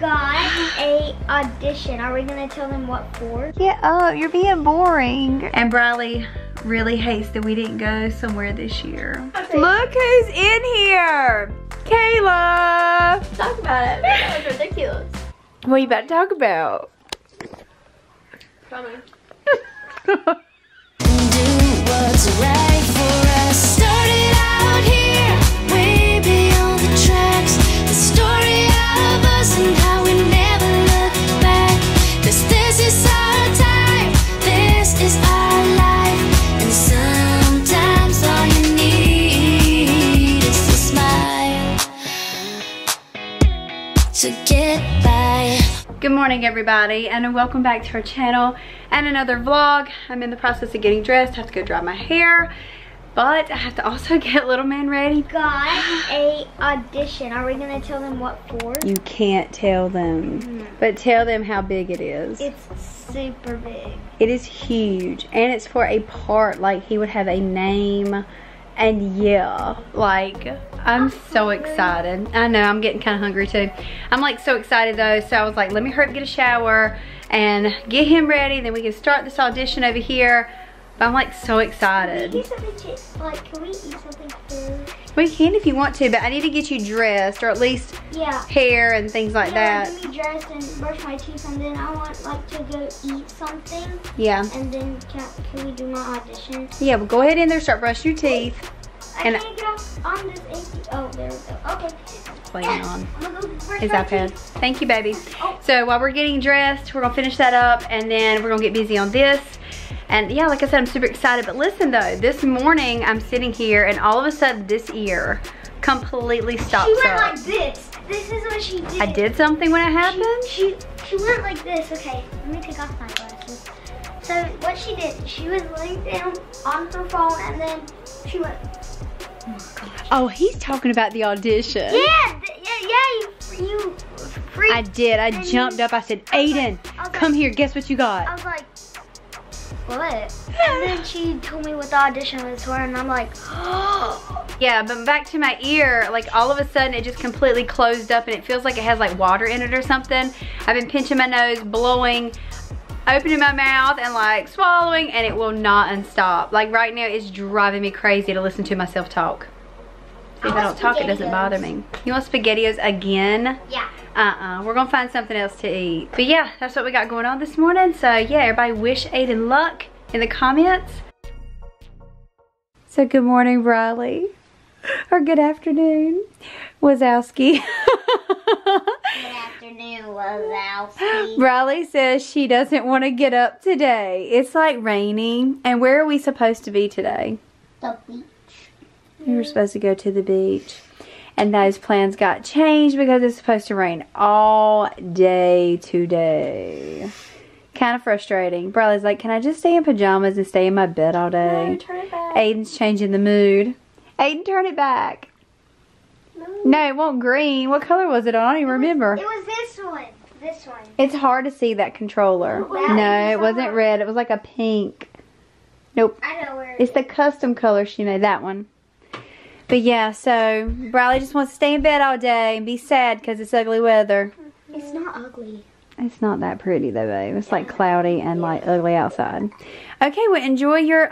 got a audition. Are we gonna tell them what for? Get up, you're being boring. And Bryleigh really hates that we didn't go somewhere this year. Okay. Look who's in here. Kayla. Talk about it, that was ridiculous. What are you about to talk about? Coming. Do what's right for us. Started out here, way beyond the tracks. The story of us and how we never look back. This is our time, this is our life. And sometimes all you need is a smile to get by. Good morning everybody, and welcome back to our channel and another vlog. I'm in the process of getting dressed. I have to go dry my hair, but I have to also get little man ready. Got a audition. Are we gonna tell them what for? You can't tell them, but tell them how big it is. It's super big. It is huge, and it's for a part, like he would have a name. And yeah, like, I'm so excited. I know, I'm getting kind of hungry too. I'm like so excited though, so I was like, let me hurry up, get a shower and get him ready, then we can start this audition over here. But I'm like so excited. Can we eat something food? We can if you want to, but I need to get you dressed, or at least hair and things like that. Let me dress and brush my teeth, and then I want like to go eat something. Yeah. And then can we do my audition? Yeah, well go ahead in there, start brushing your teeth. And I can't get off on this AC. Oh, there we go. Okay. Playing on his iPad. Thank you, baby. Oh. So while we're getting dressed, we're gonna finish that up, and then we're gonna get busy on this. And yeah, like I said, I'm super excited. But listen though, this morning I'm sitting here and all of a sudden this ear completely stops. She went like this. This is what she did. I did something when it happened? She went like this. Okay, let me take off my glasses. So what she did, she was laying down on her phone and then she went. Oh my gosh. Oh, he's talking about the audition. Yeah, you freaked. I did, I jumped up. I said, Aiden, come here, guess what you got? I was like, what? And then she told me what the audition was for, and I'm like, oh. Yeah, but back to my ear, like all of a sudden it just completely closed up and it feels like it has like water in it or something. I've been pinching my nose, blowing, opening my mouth and like swallowing, and it will not unstop. Like right now it's driving me crazy to listen to myself talk. See, if I don't talk, it doesn't bother me. You want SpaghettiOs again? Yeah. We're gonna find something else to eat. But yeah, that's what we got going on this morning. So yeah, everybody wish Aiden luck in the comments. So good morning, Bryleigh. Or good afternoon, Wazowski. Good afternoon, Wazowski. Bryleigh says she doesn't want to get up today. It's like rainy. And where are we supposed to be today? The beach. We were supposed to go to the beach. And those plans got changed because it's supposed to rain all day today. Kind of frustrating. Bryleigh's like, can I just stay in pajamas and stay in my bed all day? No, turn it back. Aiden's changing the mood. Aiden, turn it back. No. No, it won't green. What color was it on? I don't even remember. It was this one. This one. It's hard to see that controller. Wow. No, it wasn't red. It was like a pink. Nope. I know where it's the custom color she made. That one. But yeah, so Bryleigh just wants to stay in bed all day and be sad because it's ugly weather. It's not ugly. It's not that pretty though, babe. It's like cloudy and like ugly outside. Okay, well enjoy your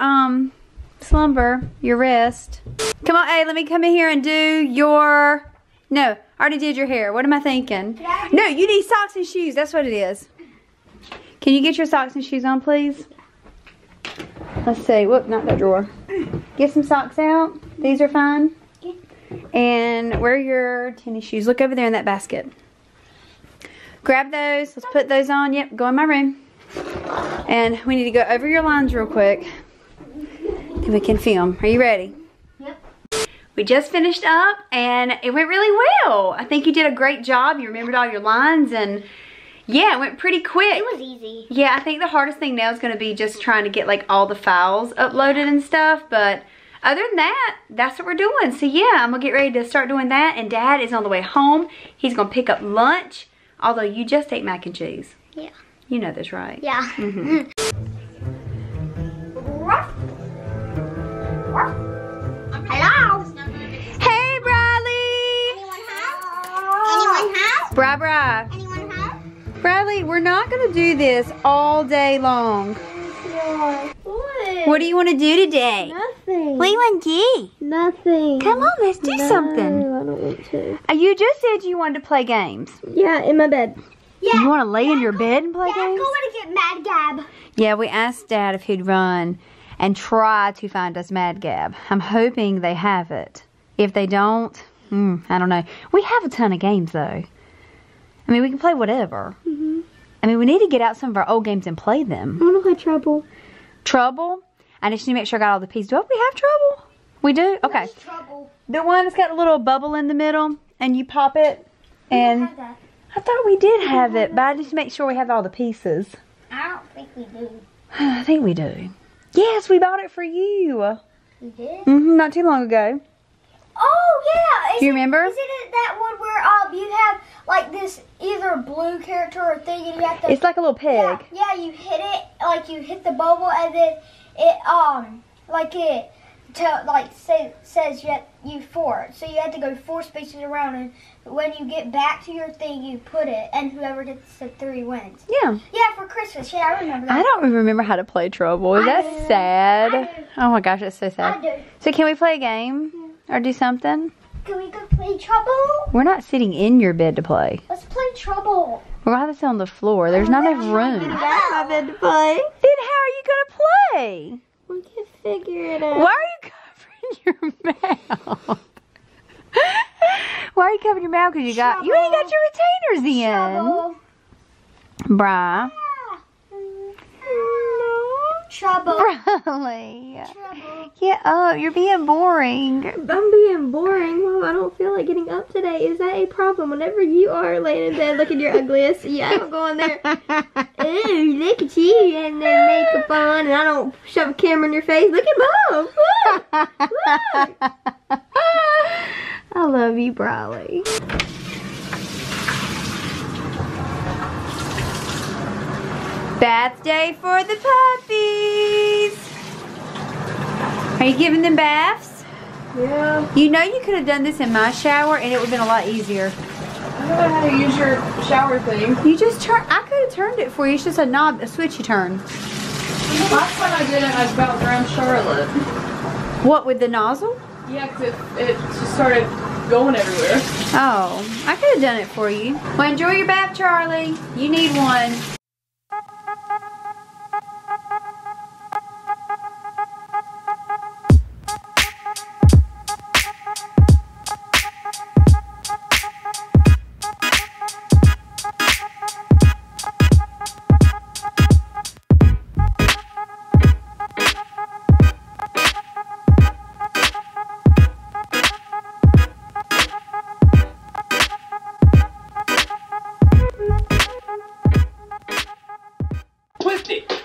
slumber, your rest. Come on, hey, let me come in here and do your, no, I already did your hair. What am I thinking? No, you need socks and shoes. That's what it is. Can you get your socks and shoes on, please? Let's see. Whoop, not that drawer. Get some socks out. These are fine. Yeah. And wear your tennis shoes. Look over there in that basket. Grab those. Let's put those on. Yep, go in my room. And we need to go over your lines real quick. Then we can film. Are you ready? Yep. We just finished up and it went really well. I think you did a great job. You remembered all your lines and yeah, it went pretty quick. It was easy. Yeah, I think the hardest thing now is going to be just trying to get like all the files uploaded and stuff. But other than that, that's what we're doing. So yeah, I'm going to get ready to start doing that. And Dad is on the way home. He's going to pick up lunch. Although you just ate mac and cheese. Yeah. You know that's right. Yeah. Hello. Hey, Bryleigh. Anyone home? Anyone home? Bry. Bryleigh, we're not going to do this all day long. What do you want to do today? Nothing. Leland G. Nothing. Come on, let's do something. No, I don't want to. You just said you wanted to play games. Yeah, in my bed. Yeah. You want to lay in your bed and play games? I'm going to get Mad Gab. Yeah, we asked Dad if he'd run and try to find us Mad Gab. I'm hoping they have it. If they don't, I don't know. We have a ton of games, though. I mean, we can play whatever. I mean, we need to get out some of our old games and play them. I want to play Trouble. Trouble? I just need to make sure I got all the pieces. Do we have Trouble? We do? Okay. What is Trouble? The one that's got a little bubble in the middle, and you pop it. And we don't have that. I thought we did have it, but I just make sure we have all the pieces. I don't think we do. I think we do. Yes, we bought it for you. We did? Mm-hmm, not too long ago. Oh, yeah. Do you remember? Isn't it that one where you have like this either blue character or thing and you have to... It's like a little peg. Yeah, you hit it, like you hit the bubble and then it, like it, says you have, forward. So you have to go 4 spaces around and when you get back to your thing, you put it and whoever gets the 3 wins. Yeah. Yeah, for Christmas. Yeah, I remember that. I don't remember how to play Trouble. That's sad. Oh my gosh, that's so sad. I do. So can we play a game? Yeah. Or do something? Can we go play Trouble? We're not sitting in your bed to play. Let's play Trouble. We're going to have this on the floor. There's not enough room. That's my bed to play. Then how are you going to play? We can figure it out. Why are you covering your mouth? Why are you covering your mouth? Because you got you ain't got your retainers in. Trouble. Bryleigh. Trouble. Bryleigh. Trouble. Get up. You're being boring. I'm being boring. Well, I don't feel like getting up today. Is that a problem? Whenever you are laying in bed looking your ugliest, I don't go in there. Ew, look at you. You had no makeup on, and I don't shove a camera in your face. Look at Mom. Look. Look. I love you, Bryleigh. Bath day for the puppies. Are you giving them baths? Yeah. You know you could have done this in my shower and it would have been a lot easier. I don't know how to use your shower thing. You just turn, I could have turned it for you. It's just a knob, a switch you turn. Last time I did it, I was about around Charlotte. What, with the nozzle? Yeah, because it just started going everywhere. Oh, I could have done it for you. Well, enjoy your bath, Charlie. You need one.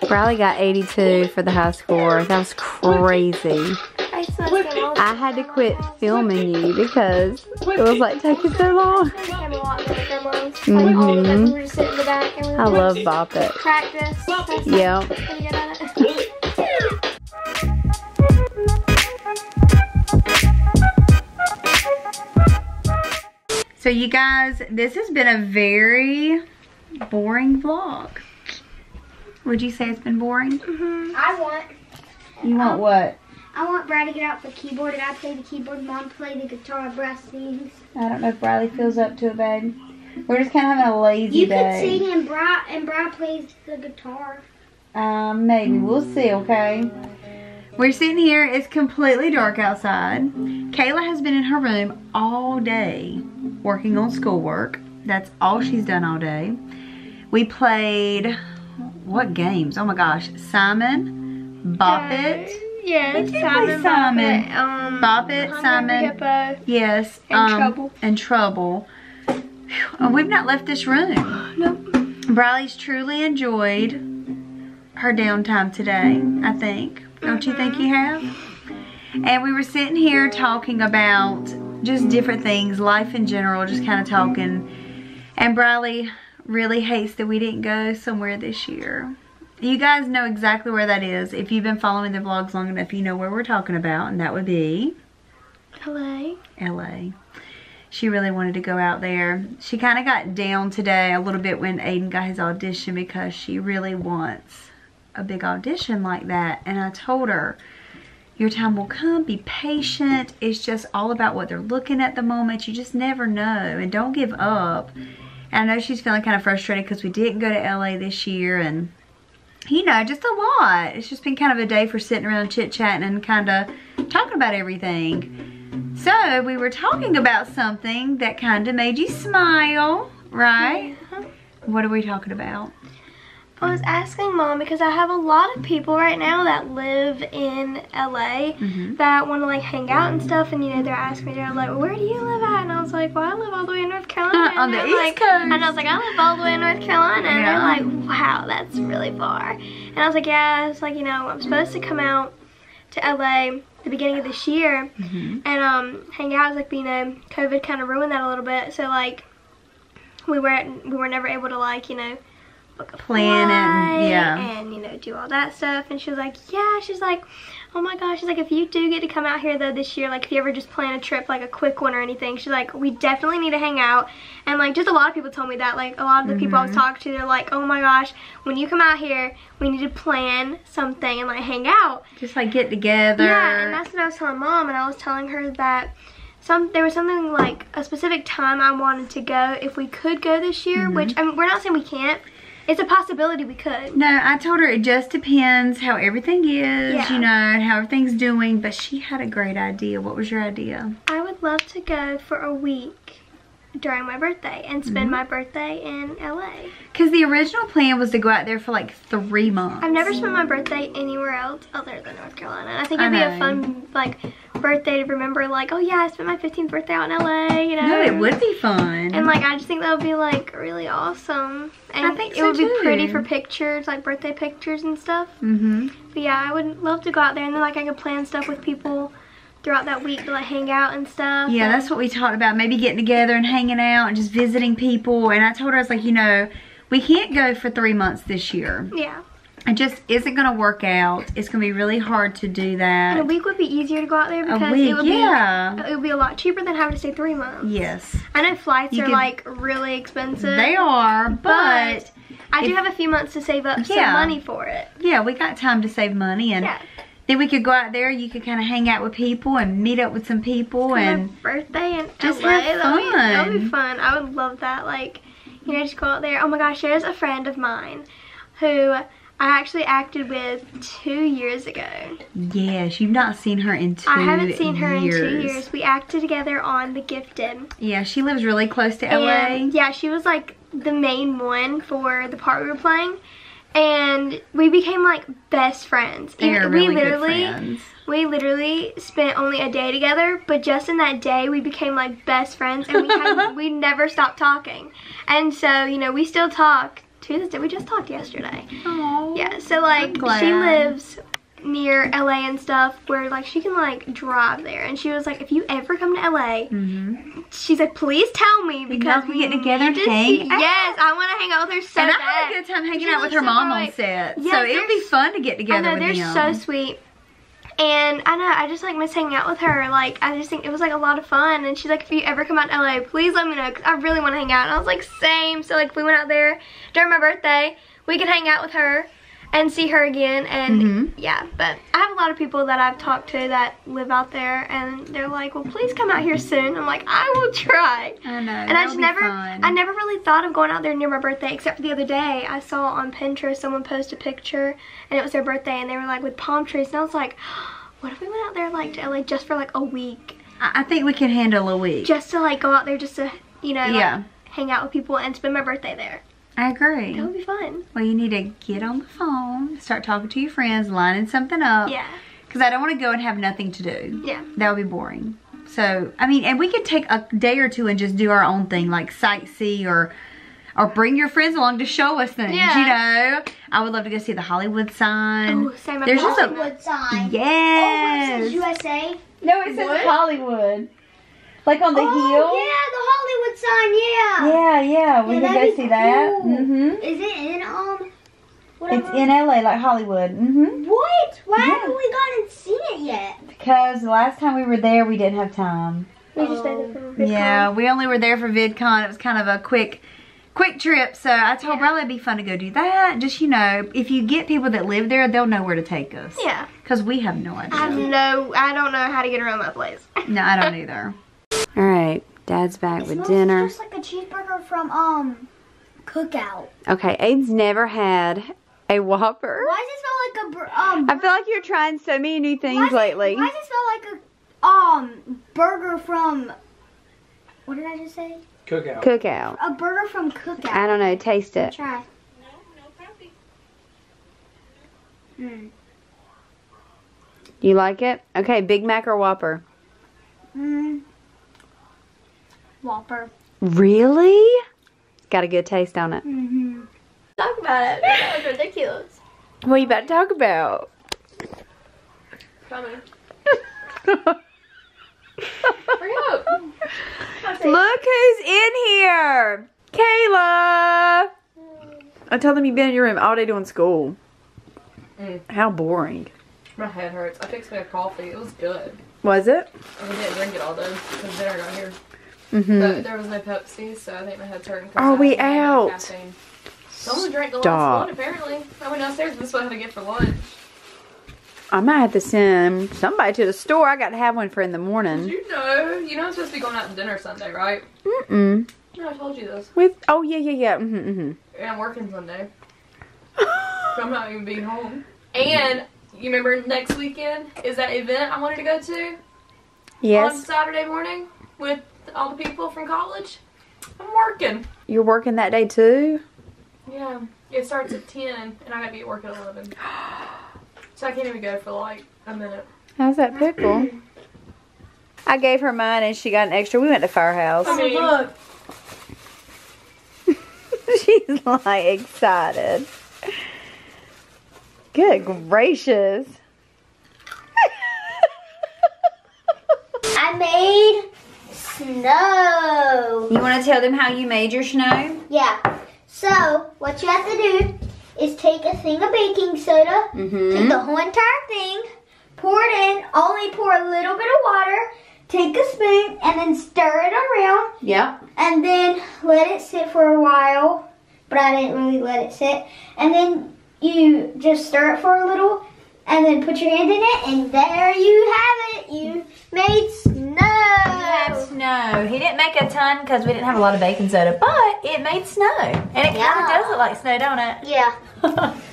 Bryleigh got 82 for the high score. That was crazy. I had to quit filming you because it was like taking so long. I love Bop It. Practice. Yep. So you guys, this has been a very boring vlog. Would you say it's been boring? I want. You want what? I want Bryleigh to get out the keyboard, and I play the keyboard. Mom play the guitar. Bryleigh sings. I don't know if Bryleigh feels up to it, babe. We're just kind of having a lazy day. You can sing, and Bryleigh plays the guitar. Maybe we'll see. Okay. We're sitting here. It's completely dark outside. Kayla has been in her room all day working on schoolwork. That's all she's done all day. We played. What games? Oh my gosh. Simon, Bop It. Yes, Simon. Bop It, Simon. Hippo, yes. And Trouble. And Trouble. We've not left this room. No. Bryleigh's truly enjoyed her downtime today, I think. Don't you think you have? And we were sitting here talking about just different things, life in general, just kind of talking. And Bryleigh really hates that we didn't go somewhere this year. You guys know exactly where that is. If you've been following the vlogs long enough, you know where we're talking about, and that would be LA. she really wanted to go out there. She kind of got down today a little bit when Aiden got his audition because she really wants a big audition like that. And I told her, your time will come, be patient. It's just all about what they're looking at the moment. You just never know, and don't give up. And I know she's feeling kind of frustrated because we didn't go to LA this year, and you know, just a lot. It's just been kind of a day for sitting around chit-chatting and kind of talking about everything. So we were talking about something that kind of made you smile, right? Yeah. What are we talking about? I was asking Mom because I have a lot of people right now that live in LA that want to like hang out and stuff, and you know, they're asking me, they're like, well, where do you live at? And I was like, well, I live all the way in North Carolina. On the East Coast. And I was like, I live all the way in North Carolina. Yeah. And they're like, wow, that's really far. And I was like, yeah, it's like, you know, I'm supposed to come out to LA the beginning of this year and hang out. It's like, you know, COVID kind of ruined that a little bit, so like we were never able to like, you know, plan and you know, do all that stuff. And she was like, yeah, she's like, oh my gosh, she's like, if you do get to come out here though this year, like if you ever just plan a trip, like a quick one or anything, she's like, we definitely need to hang out. And like just a lot of people told me that, like a lot of the people I was talking to, they're like, oh my gosh, when you come out here we need to plan something and like hang out, just like get together. Yeah, and that's what I was telling Mom, and I was telling her that there was something like a specific time I wanted to go if we could go this year, which I mean, we're not saying we can't. It's a possibility we could. No, I told her it just depends how everything is, you know, and how everything's doing. But she had a great idea. What was your idea? I would love to go for a week during my birthday and spend my birthday in LA. Because the original plan was to go out there for like 3 months. I've never spent my birthday anywhere else other than North Carolina. And I think it'd be a fun like birthday to remember, like, oh yeah, I spent my 15th birthday out in LA, you know. No, it would be fun. And like I just think that would be like really awesome. And I think it would be pretty for pictures, like birthday pictures and stuff. But yeah, I would love to go out there, and then like I could plan stuff with people throughout that week to like hang out and stuff. Yeah, that's what we talked about, maybe getting together and hanging out and just visiting people. And I told her, I was like, you know, we can't go for 3 months this year. Yeah. It just isn't going to work out. It's going to be really hard to do that. And a week would be easier to go out there because it would be a lot cheaper than having to stay 3 months. Yes. I know flights are like really expensive. They are, but I do have a few months to save up some money for it. Yeah, we got time to save money, and then we could go out there. You could kind of hang out with people and meet up with some people, and my birthday in just LA. Have fun. That would be fun. I would love that. Like, you know, just go out there. Oh my gosh, there's a friend of mine who I actually acted with 2 years ago. Yes, you've not seen her in 2 years. I haven't seen her in 2 years. We acted together on The Gifted. Yeah, she lives really close to LA. Yeah, she was like the main one for the part we were playing. And we became like best friends. We literally spent only a day together, but just in that day we became like best friends, and we never stopped talking. And so, you know, we still talk to this day. We just talked yesterday. Aww, yeah, so like she lives near LA and stuff, where like she can like drive there. And she was like, if you ever come to LA, she's like, please tell me, because we get together and hang out. Yes, I want to hang out with her so bad. And I had a good time hanging out with her mom on set. Yes, so it would be fun to get together with them. I know, they're so sweet. And I know, I just like miss hanging out with her. Like, I just think it was like a lot of fun. And she's like, if you ever come out to LA, please let me know, because I really want to hang out. And I was like, same. So like we went out there during my birthday. We could hang out with her and see her again, and yeah. But I have a lot of people that I've talked to that live out there, and they're like, well, please come out here soon. I'm like, I will try. I know, and I just never I never really thought of going out there near my birthday, except for the other day I saw on Pinterest someone post a picture, and it was their birthday, and they were like with palm trees, and I was like, what if we went out there like to LA just for like a week? I think we can handle a week, just to like go out there, just to, you know, like, hang out with people and spend my birthday there. I agree. That would be fun. Well, you need to get on the phone, start talking to your friends, lining something up. Yeah. Because I don't want to go and have nothing to do. Yeah. That would be boring. So, I mean, and we could take a day or two and just do our own thing, like sightsee, or bring your friends along to show us things, you know. I would love to go see the Hollywood sign. Oh, same. There's just Hollywood sign. Yes. Oh, it says USA. No, it says Hollywood. Like on the hill? Yeah, the Hollywood sign, yeah. We can go see that. Cool. Is it in, whatever? It's in LA, like Hollywood. What? Why haven't we gone and seen it yet? Because the last time we were there, we didn't have time. We just stayed there for VidCon. Yeah, we only were there for VidCon. It was kind of a quick trip, so I told Bryleigh it'd be fun to go do that. Just, you know, if you get people that live there, they'll know where to take us. Yeah. Because we have no idea. I don't know how to get around that place. No, I don't either. All right, Dad's back with dinner. It smells just like a cheeseburger from, Cookout. Okay, Aiden's never had a Whopper. Why does it smell like a, I feel like you're trying so many new things lately. Why does it smell like a, burger from, what did I just say? Cookout. Cookout. A burger from Cookout. I don't know. Taste it. Try. No, no coffee. Mm. You like it? Okay, Big Mac or Whopper? Mm. Whopper. Really? It's got a good taste on it. Mm-hmm. Talk about it. That was ridiculous. What are you about to talk about? Coming. Look who's in here! Kayla! I told them you've been in your room all day doing school. Mm. How boring. My head hurts. I fixed me a coffee. It was good. Was it? I didn't drink it all though because dinner got here. Mm-hmm. But there was no Pepsi, so I think my head's hurting. Are we out? Someone drank the last one apparently. I went downstairs and this is what I had to get for lunch. I might have to send somebody to the store. I got to have one for in the morning. Did you know? You know I'm supposed to be going out to dinner Sunday, right? Mm-mm. No, I told you this. With, oh, yeah, yeah, yeah. Mm-hmm, mm-hmm. And I'm working Sunday. So I'm not even being home. And you remember next weekend is that event I wanted to go to? Yes. On Saturday morning with all the people from college? I'm working. You're working that day too? Yeah. It starts at 10 and I got to be at work at 11. So I can't even go for like a minute. How's that pickle? I gave her mine and she got an extra. We went to Firehouse. I mean, look. She's like excited. Good gracious. I made snow. You want to tell them how you made your snow? Yeah. So, what you have to do is take a thing of baking soda, take the whole entire thing, pour it in, only pour a little bit of water, take a spoon, and then stir it around. Yeah. And then let it sit for a while, but I didn't really let it sit. And then you just stir it for a little, and then put your hand in it, and there you have it. You made snow. You had snow. He didn't make a ton because we didn't have a lot of baking soda, but it made snow. And it kind of does look like snow, don't it? Yeah.